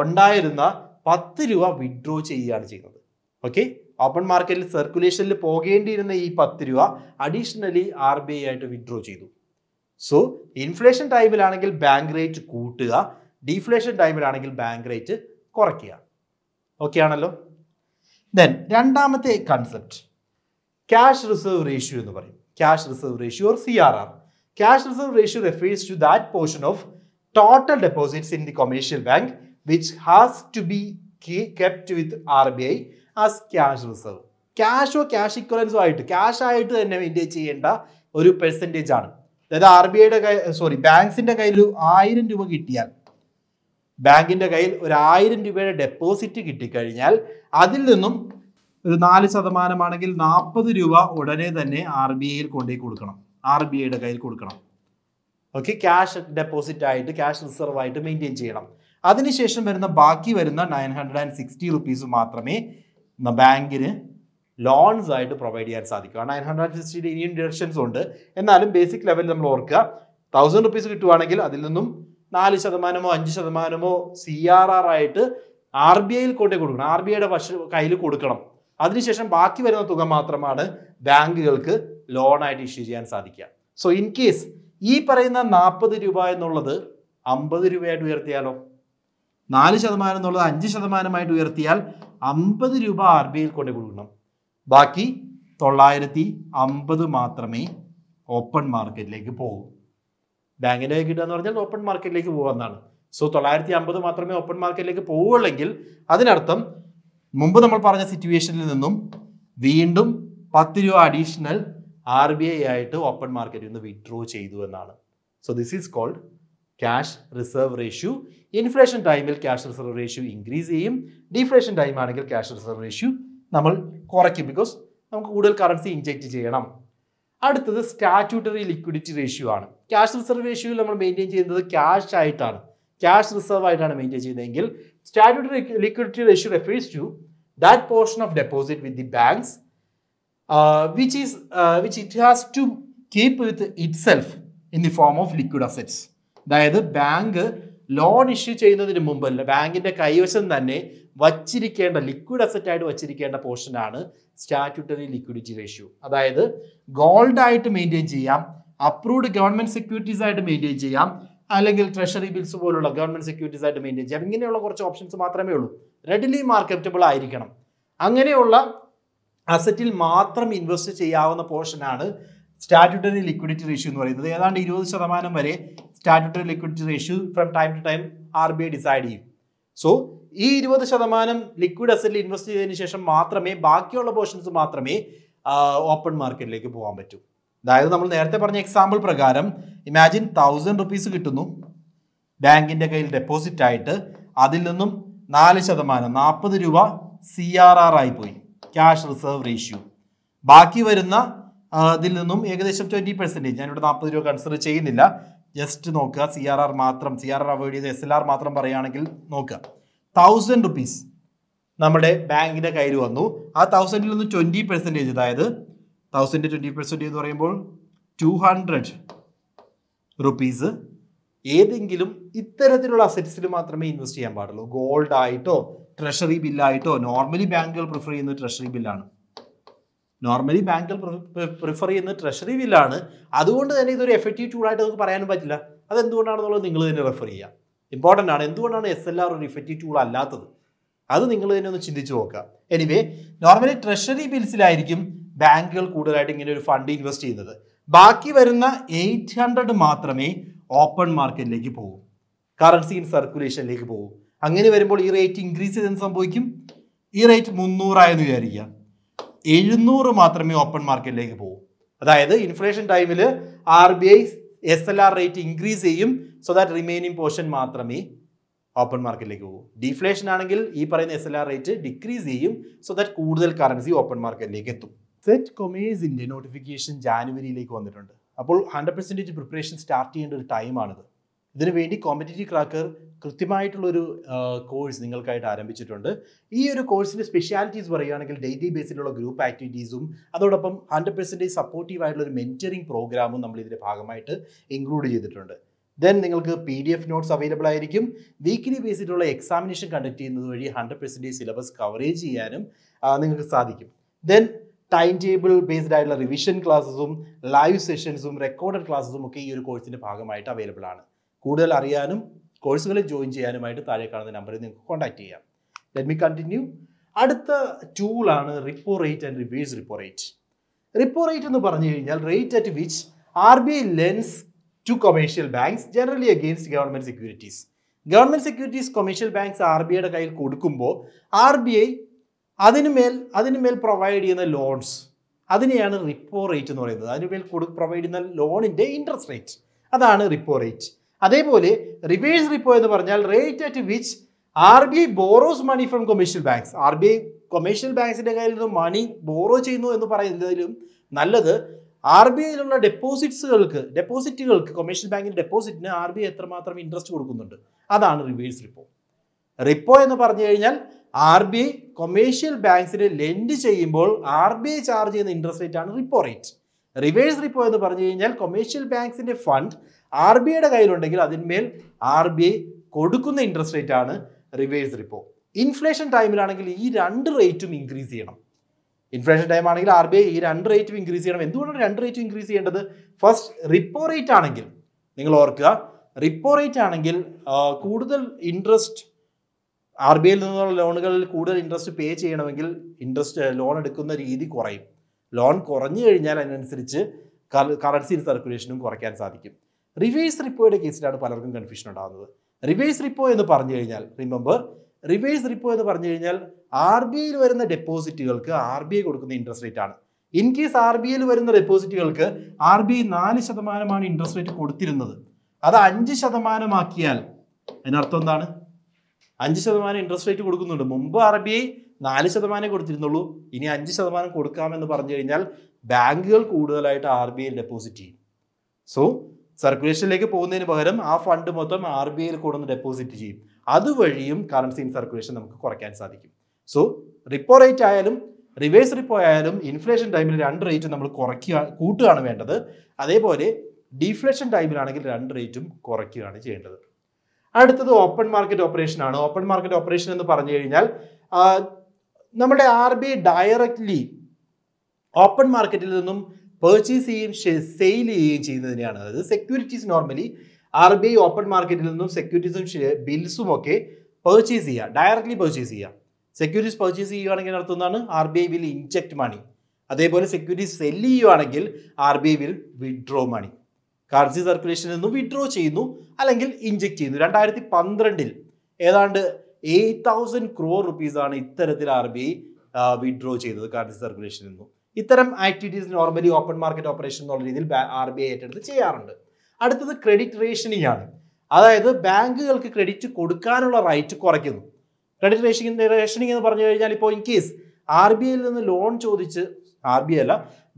ഉണ്ടായിരുന്ന പത്ത് രൂപ വിഡ്രോ ചെയ്യുകയാണ് ചെയ്യുന്നത്. ഓക്കെ, ഓപ്പൺ മാർക്കറ്റിൽ സർക്കുലേഷനിൽ പോകേണ്ടിയിരുന്ന ഈ പത്ത് രൂപ അഡീഷണലി ആർ ബി ഐ ആയിട്ട് വിഡ്രോ ചെയ്തു. സോ ഇൻഫ്ലേഷൻ ടൈമിലാണെങ്കിൽ ബാങ്ക് റേറ്റ് കൂട്ടുക, ഡീഫ്ലേഷൻ ടൈമിലാണെങ്കിൽ ബാങ്ക് റേറ്റ് കുറയ്ക്കുക. ഓക്കെ ആണല്ലോ. ദെൻ രണ്ടാമത്തെ കൺസെപ്റ്റ് ക്യാഷ് റിസർവ് റേഷ്യോ എന്ന് പറയും. Cash reserve ratio or C R R. Cash reserve ratio refers to that portion of total deposits in the commercial bank which has to be kept with R B I as cash reserve. Cash or cash equivalents ആയിട്ട് cash ആയിട്ട് തന്നെ maintain ചെയ്യേണ്ട ഒരു percentage ആണ്. അതായത് R B ഐയുടെ കയ്യിൽ sorry ബാങ്ക്സിൻ്റെ കയ്യിൽ ഒരു ആയിരം രൂപ കിട്ടിയാൽ, ബാങ്കിൻ്റെ കയ്യിൽ ഒരു ആയിരം രൂപയുടെ ഡെപ്പോസിറ്റ് കിട്ടിക്കഴിഞ്ഞാൽ അതിൽ നിന്നും ഒരു നാല് ശതമാനമാണെങ്കിൽ നാൽപ്പത് രൂപ ഉടനെ തന്നെ ആർ ബി ഐയിൽ കൊണ്ടുപോയി കൊടുക്കണം, ആർ ബി ഐയുടെ കയ്യിൽ കൊടുക്കണം. ഓക്കെ, ക്യാഷ് ഡെപ്പോസിറ്റ് ആയിട്ട് ക്യാഷ് റിസർവ് ആയിട്ട് മെയിൻറ്റെയിൻ ചെയ്യണം. അതിനുശേഷം വരുന്ന ബാക്കി വരുന്ന nine hundred and sixty rupees മാത്രമേ ബാങ്കിന് ലോൺസ് ആയിട്ട് പ്രൊവൈഡ് ചെയ്യാൻ സാധിക്കൂ. നയൻ ഹൺഡ്രഡ് ആൻഡ് സിക്സ്റ്റിയുടെ ഇനിയും ഡിറക്ഷൻസ് ഉണ്ട്, എന്നാലും ബേസിക് ലെവലിൽ നമ്മൾ ഓർക്കുക തൗസൻഡ് റുപ്പീസ് കിട്ടുവാണെങ്കിൽ അതിൽ നിന്നും നാല് ശതമാനമോ അഞ്ച് ശതമാനമോ സി ആർ ആർ ആയിട്ട് ആർ ബി ഐയിൽ കൊണ്ടേ കൊടുക്കണം, ആർ ബി ഐയുടെ വശ കയ്യിൽ കൊടുക്കണം. അതിനുശേഷം ബാക്കി വരുന്ന തുക മാത്രമാണ് ബാങ്കുകൾക്ക് ലോണായിട്ട് ഇഷ്യൂ ചെയ്യാൻ സാധിക്കുക. സോ ഇൻ കേസ് ഈ പറയുന്ന നാൽപ്പത് രൂപ എന്നുള്ളത് അമ്പത് രൂപയായിട്ട് ഉയർത്തിയാലോ, നാല് ശതമാനം എന്നുള്ളത് അഞ്ച് ശതമാനമായിട്ട് ഉയർത്തിയാൽ അമ്പത് രൂപ ആർ ബി ഐയിൽ കൊണ്ടു കൊടുക്കണം, ബാക്കി തൊള്ളായിരത്തി അമ്പത് മാത്രമേ ഓപ്പൺ മാർക്കറ്റിലേക്ക് പോകൂ. ബാങ്കിൻ്റെ കിട്ടുക എന്ന് പറഞ്ഞാൽ ഓപ്പൺ മാർക്കറ്റിലേക്ക് പോകുമെന്നാണ്. സോ തൊള്ളായിരത്തി അമ്പത് മാത്രമേ ഓപ്പൺ മാർക്കറ്റിലേക്ക് പോവുള്ളെങ്കിൽ അതിനർത്ഥം മുമ്പ് നമ്മൾ പറഞ്ഞ സിറ്റുവേഷനിൽ നിന്നും വീണ്ടും പത്ത് രൂപ അഡീഷണൽ ആർ ബി ഐ ആയിട്ട് ഓപ്പൺ മാർക്കറ്റിൽ നിന്ന് വിഡ്രോ ചെയ്തു എന്നാണ്. So this is called cash reserve ratio. Inflation ടൈമിൽ ക്യാഷ് റിസർവ് റേഷ്യൂ ഇൻക്രീസ് ചെയ്യും, ഡിഫ്ലേഷൻ ടൈം ആണെങ്കിൽ ക്യാഷ് റിസർവ് റേഷ്യൂ നമ്മൾ കുറയ്ക്കും, ബിക്കോസ് നമുക്ക് കൂടുതൽ കറൻസി ഇൻജെക്റ്റ് ചെയ്യണം. അടുത്തത് സ്റ്റാറ്റ്യൂട്ടറി ലിക്വിഡിറ്റി റേഷ്യൂ ആണ്. ക്യാഷ് റിസർവ് റേഷ്യൂവിൽ നമ്മൾ മെയിൻറ്റെയിൻ ചെയ്യുന്നത് ക്യാഷ് ആയിട്ടാണ്, ക്യാഷ് റിസർവ് ആയിട്ടാണ് മെയിൻറ്റെയിൻ ചെയ്യുന്നതെങ്കിൽ statutory liquidity ratio refers to that portion of deposit with the banks Uh, which is uh, which it has to keep with itself in the form of liquid assets. അതായത് bank loan issue ചെയ്യുന്നതിന് മുമ്പല്ല ബാങ്കിന്റെ കൈവശം തന്നെ വച്ചിരിക്കേണ്ട liquid asset ആയിട്ട് വച്ചിരിക്കേണ്ട പോർഷനാണ് statutory liquidity ratio. അതായത് ഗോൾഡ് ആയിട്ട് മെയിൻറ്റെയിൻ ചെയ്യാം, അപ്രൂവ്ഡ് ഗവൺമെന്റ് സെക്യൂരിറ്റീസ് ആയിട്ട് മെയിൻറ്റെയിൻ ചെയ്യാം, അല്ലെങ്കിൽ ട്രഷറി ബിൽസ് പോലുള്ള ഗവൺമെന്റ് സെക്യൂരിറ്റീസ് ആയിട്ട് മെയിൻറ്റെയിൻ ചെയ്യാം. ഇങ്ങനെയുള്ള കുറച്ച് ഓപ്ഷൻസ് മാത്രമേ ഉള്ളൂ. റെഡിലി മാർക്കറ്റബിൾ ആയിരിക്കണം. അങ്ങനെയുള്ള അസറ്റിൽ മാത്രം ഇൻവെസ്റ്റ് ചെയ്യാവുന്ന പോർഷനാണ് സ്റ്റാറ്റ്യൂട്ടറി ലിക്വിഡിറ്റി റേഷ്യൂ എന്ന് പറയുന്നത്. ഏതാണ്ട് ഇരുപത് ശതമാനം വരെ statutory liquidity ratio from time to time R B I decide ചെയ്യും. സോ ഈ ഇരുപത് ശതമാനം ലിക്വിഡ് അസറ്റിൽ ഇൻവെസ്റ്റ് ചെയ്തതിന് ശേഷം മാത്രമേ ബാക്കിയുള്ള പോർഷൻസ് മാത്രമേ ഓപ്പൺ മാർക്കറ്റിലേക്ക് പോകാൻ പറ്റൂ. അതായത് നമ്മൾ നേരത്തെ പറഞ്ഞ എക്സാമ്പിൾ പ്രകാരം ഇമാജിൻ തൗസൻഡ് റുപ്പീസ് കിട്ടുന്നു ബാങ്കിൻ്റെ കയ്യിൽ ഡെപ്പോസിറ്റ് ആയിട്ട്, അതിൽ നിന്നും നാല് ശതമാനം നാൽപ്പത് രൂപ സി ആർ ആർ ആയി പോയി, ക്യാഷ് റിസർവ് റേഷ്യോ. ബാക്കി വരുന്ന ഇതിൽ നിന്നും ഏകദേശം ട്വൻറ്റി പെർസെൻറ്റേജ്, ഞാനിവിടെ നാൽപ്പത് രൂപ കൺസിഡർ ചെയ്യുന്നില്ല, ജസ്റ്റ് നോക്കുക സി ആർ ആർ മാത്രം, സി ആർ ആർ അവോയ്ഡ് ചെയ്ത് എസ് എൽ ആർ മാത്രം പറയുകയാണെങ്കിൽ നോക്കുക. തൗസൻഡ് റുപ്പീസ് നമ്മുടെ ബാങ്കിൻ്റെ കയ്യിൽ വന്നു, ആ തൗസൻഡിൽ നിന്ന് ട്വൻറ്റി പെർസെൻറ്റേജ്, അതായത് തൗസൻഡ് ട്വൻറ്റി പെർസെൻറ്റേജ് എന്ന് പറയുമ്പോൾ ടു ഹൺഡ്രഡ് റുപ്പീസ് ഏതെങ്കിലും ഇത്തരത്തിലുള്ള അസറ്റ്സിൽ മാത്രമേ ഇൻവെസ്റ്റ് ചെയ്യാൻ പാടുള്ളൂ. ഗോൾഡ് ആയിട്ടോ ട്രഷറി ബില്ലായിട്ടോ, നോർമലി ബാങ്കുകൾ പ്രിഫർ ചെയ്യുന്നത് ട്രഷറി ബില്ലാണ്, നോർമലി ബാങ്കുകൾ പ്രിഫർ ചെയ്യുന്നത് ട്രഷറി ബില്ലാണ്. അതുകൊണ്ട് തന്നെ ഇതൊരു എഫക്റ്റീവ് ടൂളായിട്ട് നമുക്ക് പറയാനും പറ്റില്ല. അതെന്തുകൊണ്ടാണെന്നുള്ളത് നിങ്ങൾ തന്നെ റെഫർ ചെയ്യുക, ഇമ്പോർട്ടൻ്റ് ആണ്. എന്തുകൊണ്ടാണ് എസ് എൽ ആർ ഒരു എഫക്റ്റീവ് ടൂൾ അല്ലാത്തത്, അത് നിങ്ങൾ തന്നെ ഒന്ന് ചിന്തിച്ചു നോക്കുക. എനിവേ, നോർമലി ട്രഷറി ബിൽസിലായിരിക്കും ബാങ്കുകൾ കൂടുതലായിട്ട് ഇങ്ങനെ ഒരു ഫണ്ട് ഇൻവെസ്റ്റ് ചെയ്യുന്നത്. ബാക്കി വരുന്ന എയ്റ്റ് ഹൺഡ്രഡ് മാത്രമേ ഓപ്പൺ മാർക്കറ്റിലേക്ക് പോകും, കറൻസി ഇൻ സർക്കുലേഷനിലേക്ക് പോകും. അങ്ങനെ വരുമ്പോൾ ഈ റേറ്റ് ഇൻക്രീസ് ചെയ്തെന്ന് സംഭവിക്കും, ഈ ഈ റേറ്റ് മുന്നൂറ് ആയെന്ന് വിചാരിക്കുക. എഴുന്നൂറ് മാത്രമേ ഓപ്പൺ മാർക്കറ്റിലേക്ക് പോകൂ. അതായത് ഇൻഫ്ലേഷൻ ടൈമിൽ R B I S L R rate increase ചെയ്യും. സോ ദാറ്റ് റിമൈനിങ് പോർഷൻ മാത്രമേ ഓപ്പൺ മാർക്കറ്റിലേക്ക് പോകും. ഡിഫ്ലേഷൻ ആണെങ്കിൽ ഈ പറയുന്ന S L R rate decrease ചെയ്യും. സോ ദാറ്റ് കൂടുതൽ കറൻസി ഓപ്പൺ മാർക്കറ്റിലേക്ക് എത്തും. സെറ്റ് കൊമേഴ്സിൻ്റെ നോട്ടിഫിക്കേഷൻ ജാനുവരിയിലേക്ക് വന്നിട്ടുണ്ട്. അപ്പോൾ ഹൺഡ്രഡ് പെർസെൻറ്റേജ് പ്രിപ്പറേഷൻ സ്റ്റാർട്ട് ചെയ്യേണ്ട ഒരു ടൈമാണിത്. ഇതിനുവേണ്ടി കോമ്പറ്റേറ്റീവ് ക്രാക്കർ കൃത്യമായിട്ടുള്ളൊരു കോഴ്സ് നിങ്ങൾക്കായിട്ട് ആരംഭിച്ചിട്ടുണ്ട്. ഈ ഒരു കോഴ്സിൻ്റെ സ്പെഷ്യാലിറ്റീസ് പറയുകയാണെങ്കിൽ ഡെയിലി ബേസിലുള്ള ഗ്രൂപ്പ് ആക്ടിവിറ്റീസും അതോടൊപ്പം ഹൺഡ്രഡ് പെർസെൻറ്റേജ് സപ്പോർട്ടീവ് ആയിട്ടുള്ളൊരു മെൻറ്ററിങ് പ്രോഗ്രാമും നമ്മൾ ഇതിൻ്റെ ഭാഗമായിട്ട് ഇൻക്ലൂഡ് ചെയ്തിട്ടുണ്ട്. ദെൻ നിങ്ങൾക്ക് P D F notes available ആയിരിക്കും. വീക്കിലി ബേസിലുള്ള എക്സാമിനേഷൻ കണ്ടക്ട് ചെയ്യുന്നത് വഴി ഹൺഡ്രഡ് പെർസെൻറ്റേജ് സിലബസ് കവറേജ് ചെയ്യാനും നിങ്ങൾക്ക് സാധിക്കും. ദെൻ ടൈം ടേബിൾ ബേസ്ഡ് ആയിട്ടുള്ള റിവിഷൻ ക്ലാസ്സും ലൈവ് സെഷൻസും റെക്കോർഡഡ് ക്ലാസ്സും ഒക്കെ ഈ ഒരു കോഴ്സിൻ്റെ ഭാഗമായിട്ട് അവൈലബിൾ ആണ്. കൂടുതൽ അറിയാനും കോഴ്സുകളിൽ ജോയിൻ ചെയ്യാനുമായിട്ട് താഴെ കാണുന്ന നമ്പറിൽ നിങ്ങൾക്ക് കോൺടാക്ട് ചെയ്യാം. Let me continue. അടുത്ത ടൂളാണ് repo rate and reverse repo rate. Repo rate എന്ന് പറഞ്ഞു കഴിഞ്ഞാൽ rate at which R B I lends to commercial banks generally against government securities. Government securities commercial banks R B ഐയുടെ കയ്യിൽ കൊടുക്കുമ്പോൾ R B I അതിനുമേൽ അതിനുമേൽ provide ചെയ്യുന്ന loans അതിനെയാണ് റിപ്പോ റേറ്റ് എന്ന് പറയുന്നത്. അതിനുമേൽ പ്രൊവൈഡ് ചെയ്യുന്ന ലോണിൻ്റെ ഇൻട്രസ്റ്റ് റേറ്റ് അതാണ് റിപ്പോ റേറ്റ്. അതേപോലെ റിവേഴ്സ് റിപ്പോ എന്ന് പറഞ്ഞാൽ rate at which R B I borrows money from commercial banks. R B I commercial ബാങ്ക്സിൻ്റെ കയ്യിൽ നിന്ന് മണി ബോറോ ചെയ്യുന്നു എന്ന് പറയുന്നതിലും നല്ലത് ആർ ബി ഐയിലുള്ള ഡെപ്പോസിറ്റ്സുകൾക്ക് ഡെപ്പോസിറ്റുകൾക്ക് കൊമേഴ്ഷ്യൽ ബാങ്കിൻ്റെ ഡെപ്പോസിറ്റിന് ആർ ബി ഐ എത്രമാത്രം ഇൻട്രസ്റ്റ് കൊടുക്കുന്നുണ്ട് അതാണ് റിവേഴ്സ് റിപ്പോ. റിപ്പോ എന്ന് പറഞ്ഞു കഴിഞ്ഞാൽ ആർ ബി ഐ കൊമേഴ്ഷ്യൽ ബാങ്ക്സിന് ലെൻഡ് ചെയ്യുമ്പോൾ ആർ ബി ഐ ചാർജ് ചെയ്യുന്ന ഇൻട്രസ്റ്റ് റേറ്റ് ആണ് റിപ്പോ റേറ്റ്. റിവേഴ്സ് റിപ്പോ എന്ന് പറഞ്ഞു കഴിഞ്ഞാൽ കൊമേഴ്ഷ്യൽ ബാങ്ക്സിൻ്റെ ഫണ്ട് ആർ ബി ഐയുടെ കയ്യിലുണ്ടെങ്കിൽ അതിന്മേൽ ആർ ബി ഐ കൊടുക്കുന്ന ഇൻട്രസ്റ്റ് റേറ്റ് ആണ് റിവേഴ്സ് റിപ്പോ. ഇൻഫ്ലേഷൻ ടൈമിലാണെങ്കിൽ ഈ രണ്ട് റേറ്റും ഇൻക്രീസ് ചെയ്യണം. ഇൻഫ്ലേഷൻ ടൈം ആണെങ്കിൽ ആർ ബി ഐ ഈ രണ്ട് റേറ്റും ഇൻക്രീസ് ചെയ്യണം. എന്തുകൊണ്ടാണ് രണ്ട് റേറ്റും ഇൻക്രീസ് ചെയ്യേണ്ടത്? ഫസ്റ്റ്, റിപ്പോ റേറ്റ് ആണെങ്കിൽ നിങ്ങൾ ഓർക്കുക റിപ്പോ റേറ്റ് ആണെങ്കിൽ കൂടുതൽ ഇൻട്രസ്റ്റ് ആർ ബി ഐയിൽ നിന്നുള്ള ലോണുകളിൽ കൂടുതൽ ഇൻട്രസ്റ്റ് പേ ചെയ്യണമെങ്കിൽ ഇൻട്രസ്റ്റ് ലോൺ എടുക്കുന്ന രീതി കുറയും. ലോൺ കുറഞ്ഞു കഴിഞ്ഞാൽ അതിനനുസരിച്ച് കറൻസി സർക്കുലേഷനും കുറയ്ക്കാൻ സാധിക്കും. റിവേഴ്സ് റിപ്പോയുടെ കേസിലാണ് പലർക്കും കൺഫ്യൂഷൻ ഉണ്ടാകുന്നത്. റിവേഴ്സ് റിപ്പോ എന്ന് പറഞ്ഞു കഴിഞ്ഞാൽ റിമെമ്പർ റിവേഴ്സ് റിപ്പോ എന്ന് പറഞ്ഞു കഴിഞ്ഞാൽ ആർ ബി ഐയിൽ വരുന്ന ഡെപ്പോസിറ്റുകൾക്ക് ആർ ബി ഐ കൊടുക്കുന്ന ഇൻട്രസ്റ്റ് റേറ്റ് ആണ്. ഇൻ കേസ് ആർ ബി ഐയിൽ വരുന്ന ഡെപ്പോസിറ്റുകൾക്ക് ആർ ബി ഐ നാല് ശതമാനമാണ് ഇൻട്രസ്റ്റ് റേറ്റ് കൊടുത്തിരുന്നത്. അത് അഞ്ച് ശതമാനമാക്കിയാൽ അതിനർത്ഥം എന്താണ്? അഞ്ച് ശതമാനം ഇൻട്രസ്റ്റ് റേറ്റ് കൊടുക്കുന്നുണ്ട്. മുമ്പ് ആർ ബി ഐ നാല് ശതമാനം കൊടുത്തിരുന്നുള്ളൂ. ഇനി അഞ്ച് ശതമാനം കൊടുക്കാമെന്ന് പറഞ്ഞു കഴിഞ്ഞാൽ ബാങ്കുകൾ കൂടുതലായിട്ട് ആർ ബി ഐയിൽ ഡെപ്പോസിറ്റ് ചെയ്യും. സോ സർക്കുലേഷനിലേക്ക് പോകുന്നതിന് പകരം ആ ഫണ്ട് മൊത്തം ആർ ബി ഐയിൽ കൊണ്ടുവന്ന് ഡെപ്പോസിറ്റ് ചെയ്യും. അതുവഴിയും കറൻസി ഇൻ സർക്കുലേഷൻ നമുക്ക് കുറയ്ക്കാൻ സാധിക്കും. സോ റിപ്പോ റേറ്റ് ആയാലും റിവേഴ്സ് റിപ്പോ ആയാലും ഇൻഫ്ലേഷൻ ടൈമിൽ രണ്ട് റേറ്റും നമ്മൾ കുറയ്ക്കുക കൂട്ടുകയാണ് വേണ്ടത്. അതേപോലെ ഡിഫ്ലേഷൻ ടൈമിലാണെങ്കിൽ രണ്ട് റേറ്റും കുറയ്ക്കുകയാണ് ചെയ്യേണ്ടത്. അടുത്തത് ഓപ്പൺ മാർക്കറ്റ് ഓപ്പറേഷൻ ആണ്. ഓപ്പൺ മാർക്കറ്റ് ഓപ്പറേഷൻ എന്ന് പറഞ്ഞു കഴിഞ്ഞാൽ നമ്മുടെ R B I directly open മാർക്കറ്റിൽ നിന്നും പെർച്ചേസ് ചെയ്യുകയും സെയിൽ ചെയ്യുകയും ചെയ്യുന്നതിനെയാണ്. അതായത് securities normally R B I open മാർക്കറ്റിൽ നിന്നും സെക്യൂരിറ്റീസും ബിൽസും ഒക്കെ പെർച്ചേസ് ചെയ്യുക, ഡയറക്ട്ലി പെർച്ചേസ് ചെയ്യുക. സെക്യൂരിറ്റീസ് പെർച്ചേസ് ചെയ്യുകയാണെങ്കിൽ അർത്ഥം എന്താണ്? R B I will inject money. അതേപോലെ സെക്യൂരിറ്റീസ് സെല് ചെയ്യുകയാണെങ്കിൽ R B I will withdraw money. Currency സർക്കുലേഷനിൽ നിന്നും വിഡ്രോ ചെയ്യുന്നു അല്ലെങ്കിൽ ഇൻജെക്ട് ചെയ്യുന്നു. രണ്ടായിരത്തി പന്ത്രണ്ടിൽ ഏതാണ്ട് എയ്റ്റ് തൗസൻഡ് ക്രോർ റുപ്പീസാണ് ഇത്തരത്തിൽ ആർ ബി ഐ വിഡ്രോ ചെയ്തത് കറൻസി സർക്കുലേഷനിൽ നിന്നും. ഇത്തരം activities normally open market operation എന്നുള്ള രീതിയിൽ ആർ ബി ഐ ഏറ്റെടുത്ത് ചെയ്യാറുണ്ട്. അടുത്തത് ക്രെഡിറ്റ് റേഷനിങ് ആണ്. അതായത് ബാങ്കുകൾക്ക് ക്രെഡിറ്റ് കൊടുക്കാനുള്ള റൈറ്റ് കുറയ്ക്കുന്നു. ക്രെഡിറ്റ് റേഷനിങ് റേഷനിങ് എന്ന് പറഞ്ഞു കഴിഞ്ഞാൽ ഇപ്പോൾ ഇൻ കേസ് ആർ ബി ഐയിൽ നിന്ന് ലോൺ ചോദിച്ച് ആർ ബി ഐ അല്ല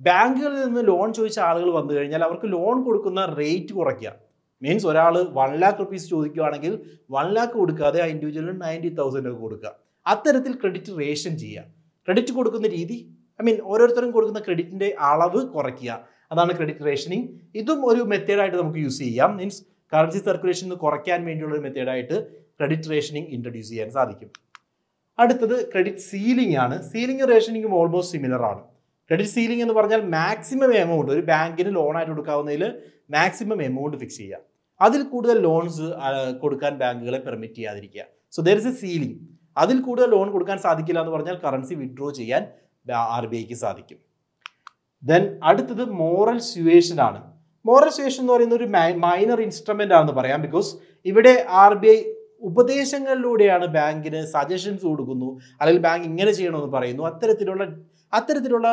ബാങ്കുകളിൽ നിന്ന് ലോൺ ചോദിച്ച ആളുകൾ വന്നു കഴിഞ്ഞാൽ അവർക്ക് ലോൺ കൊടുക്കുന്ന റേറ്റ് കുറയ്ക്കുക. മീൻസ് ഒരാൾ വൺ ലാക്ക് റുപ്പീസ് ചോദിക്കുകയാണെങ്കിൽ വൺ ലാക്ക് കൊടുക്കാതെ ആ ഇൻഡിവിജ്വലിന് നയൻറ്റി തൗസൻഡ് ഒക്കെ കൊടുക്കുക. അത്തരത്തിൽ ക്രെഡിറ്റ് റേഷൻ ചെയ്യുക. ക്രെഡിറ്റ് കൊടുക്കുന്ന രീതി ഐ മീൻ ഓരോരുത്തരും കൊടുക്കുന്ന ക്രെഡിറ്റിൻ്റെ അളവ് കുറയ്ക്കുക. അതാണ് ക്രെഡിറ്റ് റേഷനിങ്. ഇതും ഒരു മെത്തേഡായിട്ട് നമുക്ക് യൂസ് ചെയ്യാം. മീൻസ് കറൻസി സർക്കുലേഷൻ കുറയ്ക്കാൻ വേണ്ടിയുള്ള ഒരു മെത്തേഡായിട്ട് ക്രെഡിറ്റ് റേഷനിങ് ഇൻട്രൊഡ്യൂസ് ചെയ്യാൻ സാധിക്കും. അടുത്തത് ക്രെഡിറ്റ് സീലിംഗ് ആണ്. സീലിംഗ് റേഷനിങ്ങും ഓൾമോസ്റ്റ് സിമിലർ ആണ്. ക്രെഡിറ്റ് സീലിംഗ് എന്ന് പറഞ്ഞാൽ മാക്സിമം എമൗണ്ട് ഒരു ബാങ്കിന് ലോണായിട്ട് കൊടുക്കാവുന്നതിൽ മാക്സിമം എമൗണ്ട് ഫിക്സ് ചെയ്യുക. അതിൽ കൂടുതൽ ലോൺസ് കൊടുക്കാൻ ബാങ്കുകളെ പെർമിറ്റ് ചെയ്യാതിരിക്കുക. So there is a ceiling. അതിൽ കൂടുതൽ ലോൺ കൊടുക്കാൻ സാധിക്കില്ല എന്ന് പറഞ്ഞാൽ കറൻസി വിഡ്രോ ചെയ്യാൻ ആർ ബി ഐക്ക് സാധിക്കും. ദെൻ അടുത്തത് മോറൽ സ്യൂവേഷൻ ആണ്. മോറൽ സ്യൂവേഷൻ എന്ന് പറയുന്ന ഒരു മൈനർ ഇൻസ്ട്രുമെൻ്റ് ആണെന്ന് പറയാം. ബിക്കോസ് ഇവിടെ ആർ ബി ഐ ഉപദേശങ്ങളിലൂടെയാണ് ബാങ്കിന് സജഷൻസ് കൊടുക്കുന്നു അല്ലെങ്കിൽ ബാങ്ക് ഇങ്ങനെ ചെയ്യണമെന്ന് പറയുന്നു അത്തരത്തിലുള്ള അത്തരത്തിലുള്ള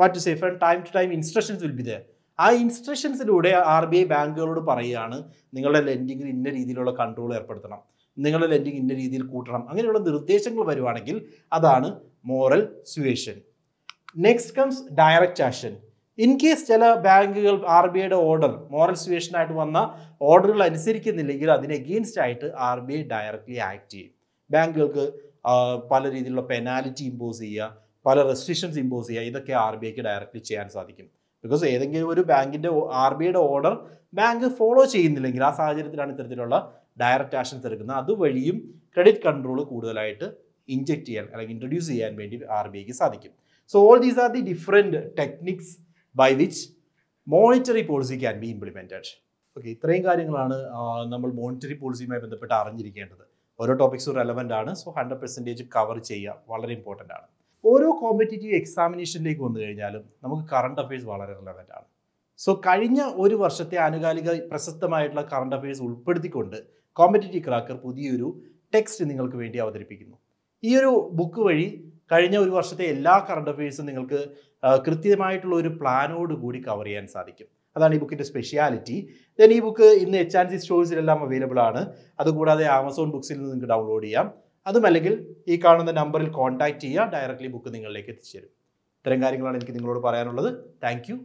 what to say from time to time instructions will be there ആ ഇൻസ്ട്രക്ഷൻസിലൂടെ ആർ ബി ഐ ബാങ്കുകളോട് പറയുകയാണ് നിങ്ങളുടെ ലെൻഡിങ്ങിൽ ഇന്ന രീതിയിലുള്ള കൺട്രോൾ ഏർപ്പെടുത്തണം നിങ്ങളുടെ ലെൻഡിങ് ഇന്ന രീതിയിൽ കൂട്ടണം അങ്ങനെയുള്ള നിർദ്ദേശങ്ങൾ വരുവാണെങ്കിൽ അതാണ് moral suasion next comes direct action in case ചില ബാങ്കുകൾ ആർ ബി ഐയുടെ ഓർഡർ മോറൽ സ്വേഷനായിട്ട് വന്ന ഓർഡറുകൾ അനുസരിക്കുന്നില്ലെങ്കിൽ അതിന് എഗെയിൻസ്റ്റ് ആയിട്ട് R B I directly act ചെയ്യും ബാങ്കുകൾക്ക് പല രീതിയിലുള്ള പെനാലിറ്റി ഇമ്പോസ് ചെയ്യുക പല റെസ്ട്രിക്ഷൻസ് ഇമ്പോസ് ചെയ്യുക ഇതൊക്കെ ആർ ബി ഐക്ക് ഡയറക്റ്റ്ലി ചെയ്യാൻ സാധിക്കും ബിക്കോസ് ഏതെങ്കിലും ഒരു ബാങ്കിൻ്റെ ആർ ബി ഐയുടെ ഓർഡർ ബാങ്ക് ഫോളോ ചെയ്യുന്നില്ലെങ്കിൽ ആ സാഹചര്യത്തിലാണ് ഇത്തരത്തിലുള്ള ഡയറക്റ്റ് ആക്ഷൻസ് എടുക്കുന്നത് അതുവഴിയും ക്രെഡിറ്റ് കൺട്രോൾ കൂടുതലായിട്ട് ഇൻജെക്ട് ചെയ്യാൻ അല്ലെങ്കിൽ ഇൻട്രൊഡ്യൂസ് ചെയ്യാൻ വേണ്ടി ആർ ബി ഐക്ക് സാധിക്കും so all these are the different techniques by which monetary policy can be implemented okay ഇത്രയും കാര്യങ്ങളാണ് നമ്മൾ മോണിറ്ററി പോളിസിയുമായി ബന്ധപ്പെട്ട് അറിഞ്ഞിരിക്കേണ്ടത് ഓരോ ടോപ്പിക്സും റെലവൻ്റ് ആണ് സോ ഹൺഡ്രഡ് പെർസെൻറ്റേജ് കവർ ചെയ്യുക വളരെ ഇമ്പോർട്ടൻ്റ് ആണ് ഓരോ കോമ്പറ്റീറ്റീവ് എക്സാമിനേഷനിലേക്ക് വന്നു കഴിഞ്ഞാലും നമുക്ക് കറണ്ട് അഫയേഴ്സ് വളരെ റെലവൻ്റ് ആണ് സോ കഴിഞ്ഞ ഒരു വർഷത്തെ ആനുകാലിക പ്രശസ്തമായിട്ടുള്ള കറണ്ട് അഫയേഴ്സ് ഉൾപ്പെടുത്തിക്കൊണ്ട് കോമ്പറ്റീറ്റീവ് ക്രാക്കർ പുതിയൊരു ടെക്സ്റ്റ് നിങ്ങൾക്ക് വേണ്ടി അവതരിപ്പിക്കുന്നു ഈ ഒരു ബുക്ക് വഴി കഴിഞ്ഞ ഒരു വർഷത്തെ എല്ലാ കറണ്ട് അഫയേഴ്സും നിങ്ങൾക്ക് കൃത്യമായിട്ടുള്ള ഒരു പ്ലാനോട് കൂടി കവർ ചെയ്യാൻ സാധിക്കും അതാണ് ഈ ബുക്കിൻ്റെ സ്പെഷ്യാലിറ്റി ദെൻ ഈ ബുക്ക് ഇന്ന് എച്ച് ആൻഡ് സി സ്റ്റോഴ്സിലെല്ലാം അവൈലബിൾ ആണ് അതുകൂടാതെ ആമസോൺ ബുക്സിൽ നിന്ന് നിങ്ങൾക്ക് ഡൗൺലോഡ് ചെയ്യാം അതുമല്ലെങ്കിൽ ഈ കാണുന്ന നമ്പറിൽ കോൺടാക്ട് ചെയ്യുക ഡയറക്റ്റ്ലി ബുക്ക് നിങ്ങളിലേക്ക് എത്തിച്ചേരും ഇത്തരം കാര്യങ്ങളാണ് എനിക്ക് നിങ്ങളോട് പറയാനുള്ളത് താങ്ക് യു